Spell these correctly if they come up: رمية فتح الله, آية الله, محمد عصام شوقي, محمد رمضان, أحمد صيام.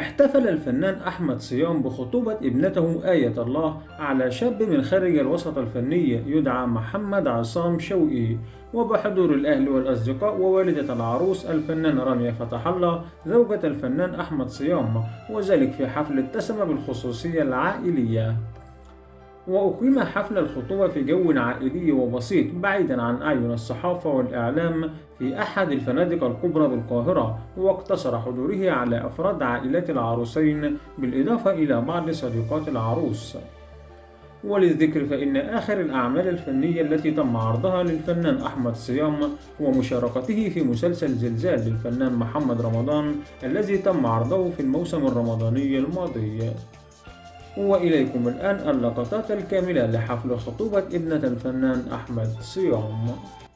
احتفل الفنان أحمد صيام بخطوبة ابنته آية الله على شاب من خارج الوساطة الفنية يدعى محمد عصام شوقي، وبحضور الأهل والأصدقاء ووالدة العروس الفنانة رمية فتح الله زوجة الفنان أحمد صيام، وذلك في حفل اتسم بالخصوصية العائلية. وأقيم حفل الخطوبة في جو عائلي وبسيط بعيدا عن أعين الصحافة والإعلام في أحد الفنادق الكبرى بالقاهرة، واقتصر حضوره على أفراد عائلات العروسين بالإضافة إلى بعض صديقات العروس. وللذكر فإن آخر الأعمال الفنية التي تم عرضها للفنان أحمد صيام ومشاركته في مسلسل زلزال للفنان محمد رمضان الذي تم عرضه في الموسم الرمضاني الماضي. وإليكم الآن اللقطات الكاملة لحفل خطوبة ابنة الفنان أحمد صيام.